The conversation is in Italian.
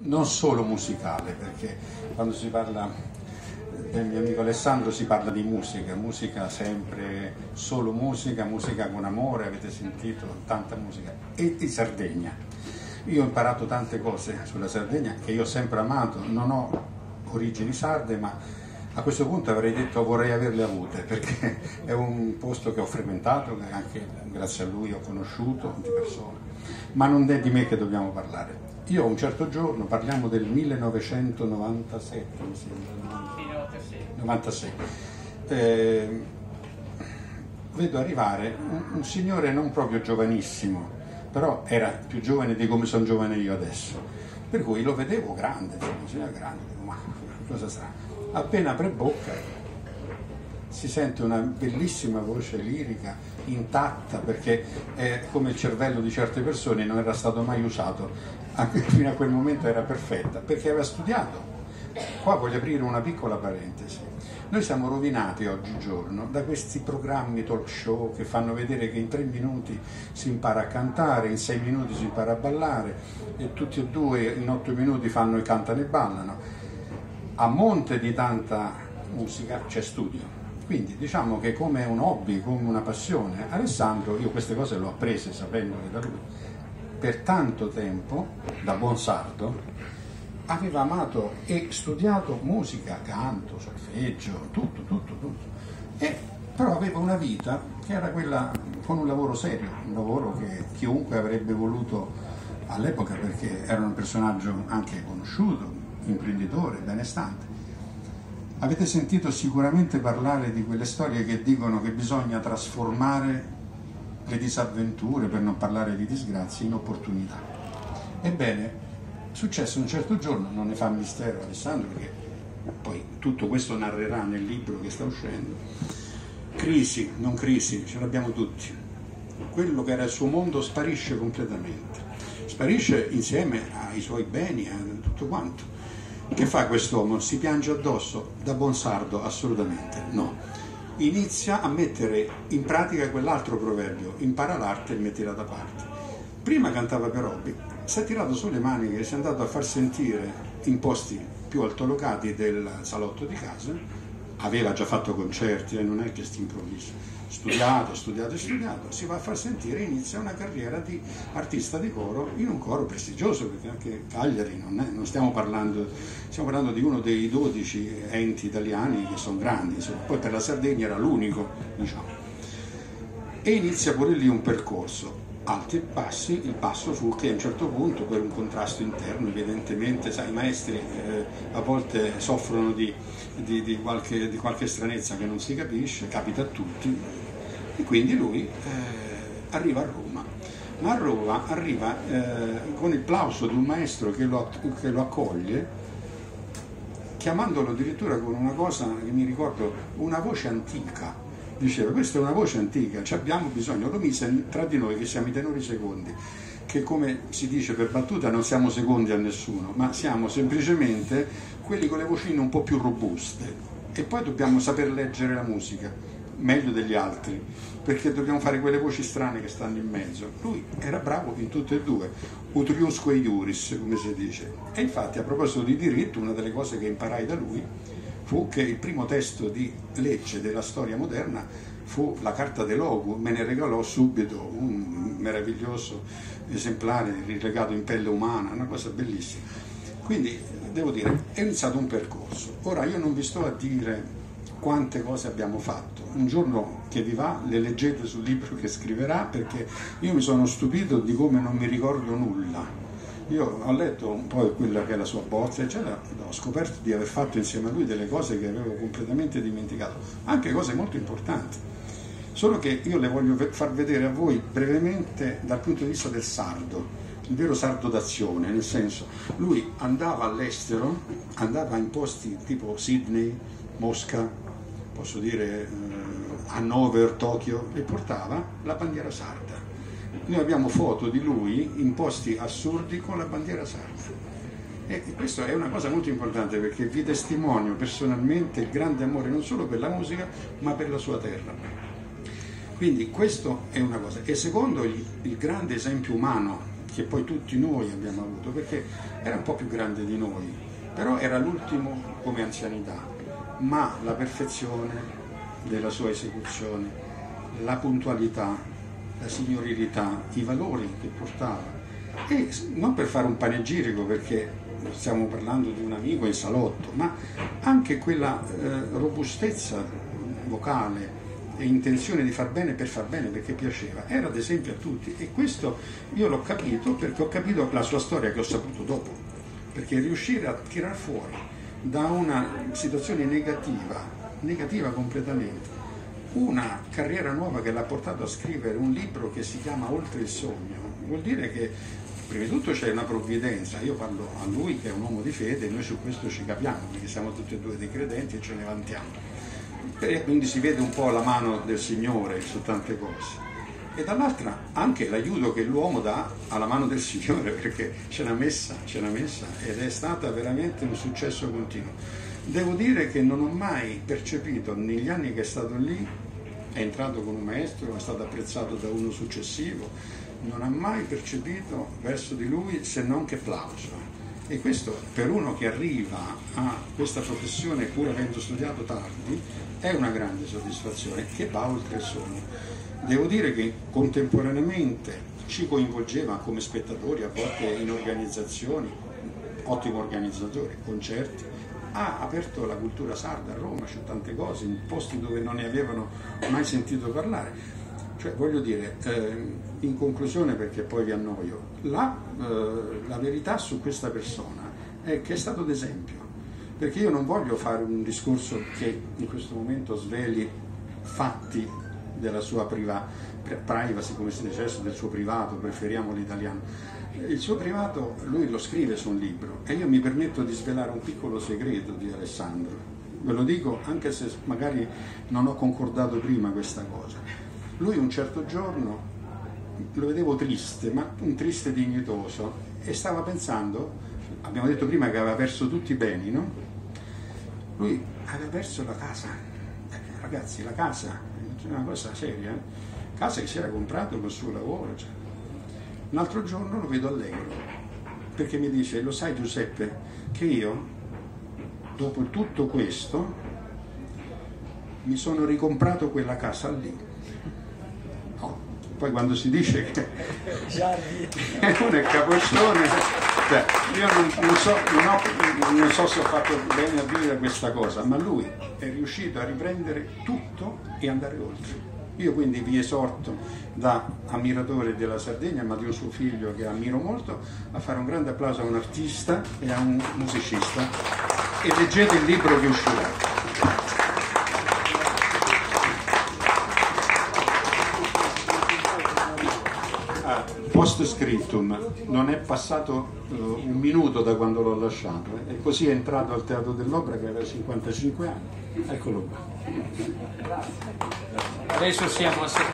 Non solo musicale, perché quando si parla del mio amico Alessandro si parla di musica, musica sempre, solo musica, musica con amore, avete sentito tanta musica, e di Sardegna. Io ho imparato tante cose sulla Sardegna che io ho sempre amato, non ho origini sarde, ma a questo punto avrei detto vorrei averle avute, perché è un posto che ho frequentato, che anche grazie a lui ho conosciuto di persona, ma non è di me che dobbiamo parlare. Io un certo giorno, parliamo del 1997, mi sembra, 96, vedo arrivare un signore non proprio giovanissimo, però era più giovane di come sono giovane io adesso, per cui lo vedevo grande, un signore grande, ma cosa strana. Appena apre bocca si sente una bellissima voce lirica, intatta, perché è come il cervello di certe persone, non era stato mai usato. Anche fino a quel momento era perfetta, perché aveva studiato. Qua voglio aprire una piccola parentesi. Noi siamo rovinati oggigiorno da questi programmi talk show che fanno vedere che in 3 minuti si impara a cantare, in 6 minuti si impara a ballare, e tutti e due in 8 minuti fanno e cantano e ballano. A monte di tanta musica c'è studio. Quindi diciamo che come un hobby, come una passione, Alessandro, io queste cose le ho apprese sapendo che da lui, per tanto tempo, da buon sardo, aveva amato e studiato musica, canto, solfeggio, tutto. Però aveva una vita che era quella con un lavoro serio, un lavoro che chiunque avrebbe voluto all'epoca, perché era un personaggio anche conosciuto, imprenditore, benestante. Avete sentito sicuramente parlare di quelle storie che dicono che bisogna trasformare le disavventure, per non parlare di disgrazie, in opportunità. Ebbene, successo un certo giorno, non ne fa mistero Alessandro, perché poi tutto questo narrerà nel libro che sta uscendo. Crisi, non crisi, ce l'abbiamo tutti. Quello che era il suo mondo sparisce completamente. Sparisce insieme ai suoi beni, a tutto quanto. Che fa quest'uomo? Si piange addosso? Da buon sardo, assolutamente no. Inizia a mettere in pratica quell'altro proverbio, impara l'arte e mettila da parte. Prima cantava per hobby, si è tirato su le maniche e si è andato a far sentire in posti più altolocati del salotto di casa. Aveva già fatto concerti e non è che st'improvviso, studiato, si va a far sentire e inizia una carriera di artista di coro in un coro prestigioso, perché anche Cagliari non stiamo parlando di uno dei 12 enti italiani che sono grandi, insomma. Poi per la Sardegna era l'unico, diciamo. E inizia pure lì un percorso, alti e bassi. Il basso fu che a un certo punto, per un contrasto interno, evidentemente, sai, i maestri a volte soffrono di qualche stranezza che non si capisce, capita a tutti, e quindi lui arriva a Roma, ma a Roma arriva con il plauso di un maestro che lo accoglie, chiamandolo addirittura con una cosa che mi ricordo, una voce antica. Diceva, questa è una voce antica, ci abbiamo bisogno. Lo mise tra di noi che siamo i tenori secondi, che come si dice per battuta non siamo secondi a nessuno, ma siamo semplicemente quelli con le vocine un po' più robuste, e poi dobbiamo saper leggere la musica meglio degli altri, perché dobbiamo fare quelle voci strane che stanno in mezzo. Lui era bravo in tutte e due, utriusque iuris, come si dice. E infatti, a proposito di diritto, una delle cose che imparai da lui fu che il primo testo di legge della storia moderna fu la carta del Logu. Me ne regalò subito un meraviglioso esemplare rilegato in pelle umana, una cosa bellissima. Quindi devo dire, è iniziato un percorso. Ora io non vi sto a dire quante cose abbiamo fatto, un giorno che vi va le leggete sul libro che scriverà, perché io mi sono stupito di come non mi ricordo nulla. Io ho letto un po' quella che è la sua bozza, eccetera, ho scoperto di aver fatto insieme a lui delle cose che avevo completamente dimenticato, anche cose molto importanti, solo che io le voglio far vedere a voi brevemente dal punto di vista del sardo, il vero sardo d'azione, nel senso, lui andava all'estero, andava in posti tipo Sydney, Mosca, posso dire Hannover, Tokyo, e portava la bandiera sarda. Noi abbiamo foto di lui in posti assurdi con la bandiera sarda, e questa è una cosa molto importante, perché vi testimonio personalmente il grande amore non solo per la musica ma per la sua terra. Quindi questo è una cosa. E secondo, il grande esempio umano che poi tutti noi abbiamo avuto, perché era un po' più grande di noi, però era l'ultimo come anzianità, ma la perfezione della sua esecuzione, la puntualità, la signorilità, i valori che portava, e non per fare un panegirico perché stiamo parlando di un amico in salotto, ma anche quella robustezza vocale e intenzione di far bene per far bene, perché piaceva, era ad esempio a tutti, e questo io l'ho capito perché ho capito la sua storia, che ho saputo dopo, perché riuscire a tirar fuori da una situazione negativa completamente una carriera nuova che l'ha portato a scrivere un libro che si chiama Oltre il sogno, vuol dire che prima di tutto c'è una provvidenza. Io parlo a lui che è un uomo di fede, noi su questo ci capiamo perché siamo tutti e due dei credenti e ce ne vantiamo, e quindi si vede un po' la mano del Signore su tante cose, e dall'altra anche l'aiuto che l'uomo dà alla mano del Signore, perché ce l'ha messa ed è stata veramente un successo continuo. Devo dire che non ho mai percepito, negli anni che è stato lì, è entrato con un maestro, è stato apprezzato da uno successivo, non ha mai percepito verso di lui se non che plauso. E questo per uno che arriva a questa professione pur avendo studiato tardi è una grande soddisfazione che va oltre il sogno. Devo dire che contemporaneamente ci coinvolgeva come spettatori, a volte in organizzazioni, ottimo organizzatore, concerti, ha aperto la cultura sarda a Roma su tante cose, in posti dove non ne avevano mai sentito parlare. Cioè, voglio dire, in conclusione, perché poi vi annoio, la verità su questa persona è che è stato d'esempio, perché io non voglio fare un discorso che in questo momento sveli fatti della sua privacy, come si dice adesso, del suo privato, preferiamo l'italiano. Il suo privato lui lo scrive su un libro, e io mi permetto di svelare un piccolo segreto di Alessandro, ve lo dico anche se magari non ho concordato prima questa cosa. Lui un certo giorno lo vedevo triste, ma un triste dignitoso, e stava pensando, abbiamo detto prima che aveva perso tutti i beni, no? Lui aveva perso la casa, ragazzi, la casa, è una cosa seria, casa che si era comprato col suo lavoro. Cioè. Un altro giorno lo vedo allegro, perché mi dice, lo sai Giuseppe, che io dopo tutto questo mi sono ricomprato quella casa lì. Poi quando si dice che uno è capoccione, cioè, io non so se ho fatto bene a dire questa cosa, ma lui è riuscito a riprendere tutto e andare oltre. Io quindi vi esorto, da ammiratore della Sardegna, ma di un suo figlio che ammiro molto, a fare un grande applauso a un artista e a un musicista, e leggete il libro che uscirà. Post scriptum, non è passato un minuto da quando l'ho lasciato, e così è entrato al Teatro dell'Opera che aveva 55 anni. Eccolo qua. Adesso siamo a